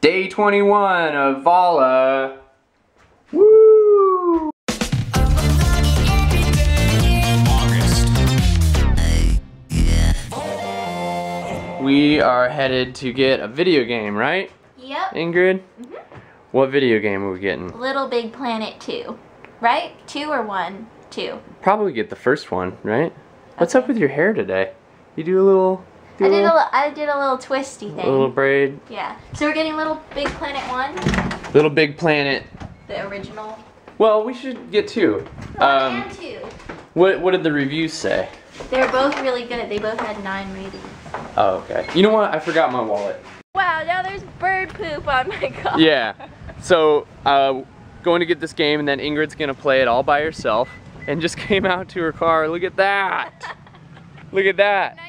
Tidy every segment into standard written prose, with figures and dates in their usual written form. Day 21 of VALA. Woo! We are headed to get a video game, right? Yep. Ingrid? Mm-hmm. What video game are we getting? LittleBigPlanet 2, right? 2 or 1? 2. Probably get the first one, right? Okay. What's up with your hair today? You do a little... I did a little twisty thing. A little braid. Yeah. So we're getting LittleBigPlanet 1. LittleBigPlanet. The original. Well, we should get 2. And 2. What did the reviews say? They're both really good. They both had 9 ratings. Oh, okay. You know what? I forgot my wallet. Wow, now there's bird poop on my car. Yeah. So, going to get this game, and then Ingrid's going to play it all by herself. And just came out to her car. Look at that. Look at that. Nice.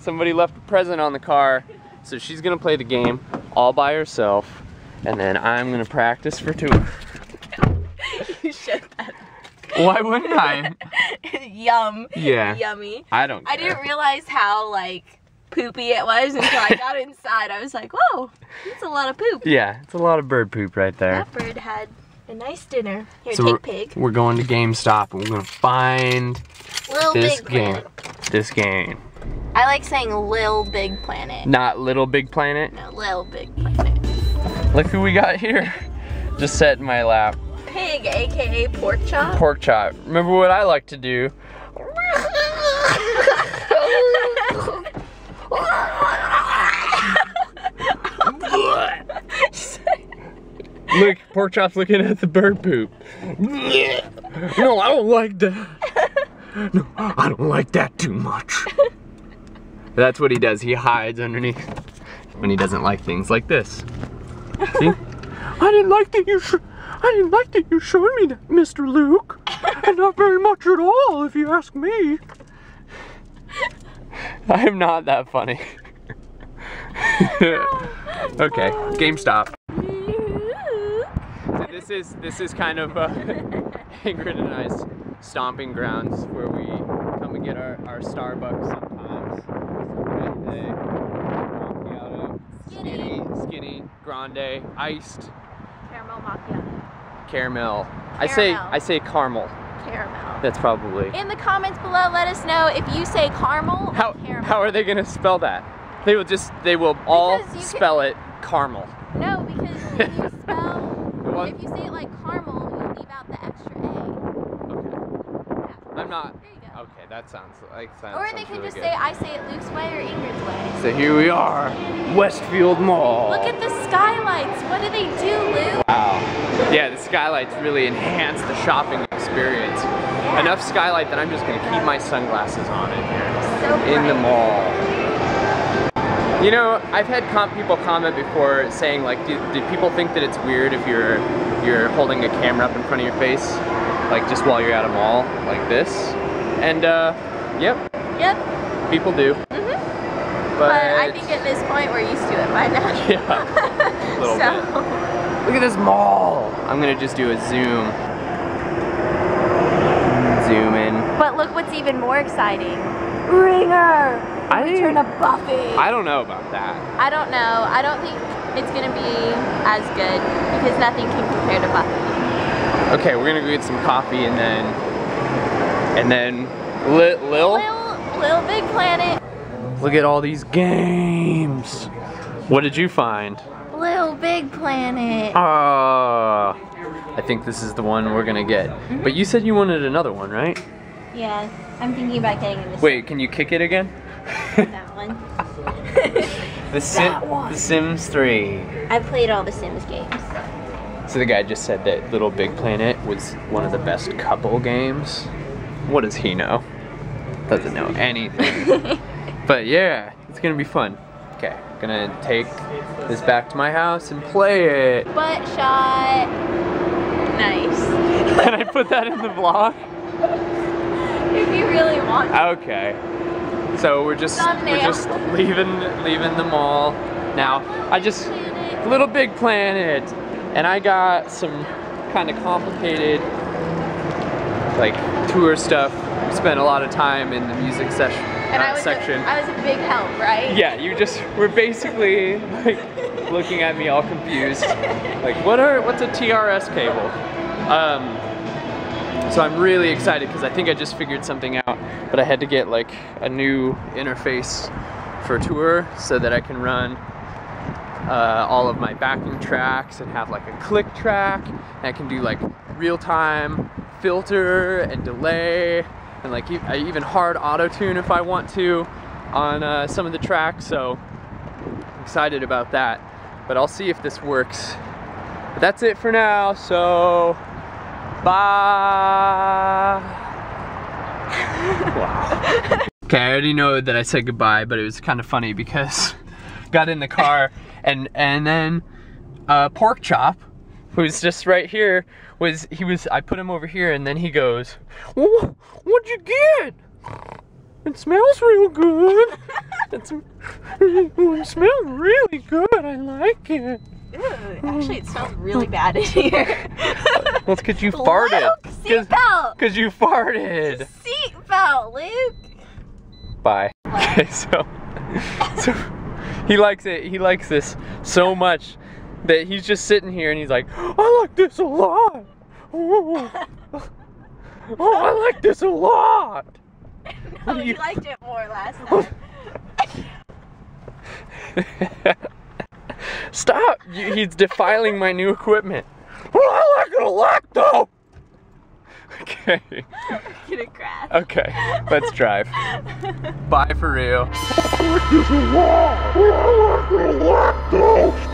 Somebody left a present on the car, so she's gonna play the game all by herself, and then I'm gonna practice for 2. You shut that up. Why wouldn't I? Yum. Yeah. Yummy. I don't care. I didn't realize how, like, poopy it was until I got inside. I was like, whoa, that's a lot of poop. Yeah, it's a lot of bird poop right there. That bird had a nice dinner. Here, so take pig. We're going to GameStop, and we're gonna find this game. I like saying LittleBigPlanet. Not LittleBigPlanet? No, LittleBigPlanet. Look who we got here. Just sat in my lap. Pig, aka Porkchop. Porkchop. Remember what I like to do? Look, Porkchop's looking at the bird poop. No, I don't like that. No, I don't like that too much. That's what he does. He hides underneath when he doesn't like things like this. See? I didn't like that you showed me that, Mr. Luke. And not very much at all, if you ask me. I am not that funny. Okay, GameStop. This is kind of Ingrid and I's stomping grounds where we come and get our Starbucks sometimes. Macchiato, skinny, grande, iced. Caramel macchiato. Caramel. I say caramel. Caramel. That's probably. In the comments below, let us know if you say caramel. How are they gonna spell that? They will all spell it caramel. No, because if you spell if you say it like caramel, you leave out the extra A. I'm not. There you go. Okay, that sounds or they could really just good. Say, I say it Luke's way or Ingrid's way. So here we are, Westfield Mall. Look at the skylights. What do they do, Luke? Wow. Yeah, the skylights really enhance the shopping experience. Yeah. Enough skylight that I'm just going to keep my sunglasses on in here. So bright. In the mall. You know, I've had people comment before saying, like, do people think that it's weird if you're holding a camera up in front of your face? Like just while you're at a mall, like this, and yep, people do. Mm-hmm. But I think at this point we're used to it by now. Yeah, a little bit. Look at this mall. I'm gonna just do a zoom in. But look what's even more exciting. Ringer. Return of Buffy. I don't know about that. I don't know. I don't think it's gonna be as good because nothing can compare to Buffy. Okay, we're gonna go get some coffee and then LittleBigPlanet. Look at all these games. What did you find? LittleBigPlanet. Ah, I think this is the one we're gonna get. Mm-hmm. But you said you wanted another one, right? Yeah, I'm thinking about getting this. Wait, can you kick it again? That one. The Sims 3. I played all the Sims games. So the guy just said that LittleBigPlanet was one of the best couple games. What does he know? Doesn't know anything. But yeah, it's gonna be fun. Okay, gonna take this back to my house and play it. Butt shot. Nice. Can I put that in the vlog? If you really want to. Okay. So we're just leaving the mall now. LittleBigPlanet. And I got some kind of complicated, like, tour stuff. We spent a lot of time in the music session section. I was a big help, right? Yeah, you just were basically like looking at me all confused. Like, what's a TRS cable? So I'm really excited because I think I just figured something out, but I had to get like a new interface for Tour so that I can run all of my backing tracks and have like a click track, and I can do like real-time filter and delay, and like even hard auto-tune if I want to on some of the tracks, so I'm excited about that. But I'll see if this works. But that's it for now, so bye! Wow. Okay, I already know that I said goodbye, but it was kind of funny because I got in the car and then Porkchop, who's just right here, I put him over here, and then he goes, "What'd you get? It smells real good. It smells really good. I like it." Ew, actually, it smells really bad in here. That's because you farted. Luke, seatbelt. Because you farted. Seatbelt, Luke. Bye. What? Okay, so he likes it. He likes this so much that he's just sitting here and he's like, "I like this a lot. Oh, I like this a lot." No, you liked it more last time. Stop! He's defiling my new equipment. "Oh, I like it a lot, though." Okay. I'm gonna crash. Okay, let's drive. Bye for real. "I like this a lot. Oh, I like it a lot, though."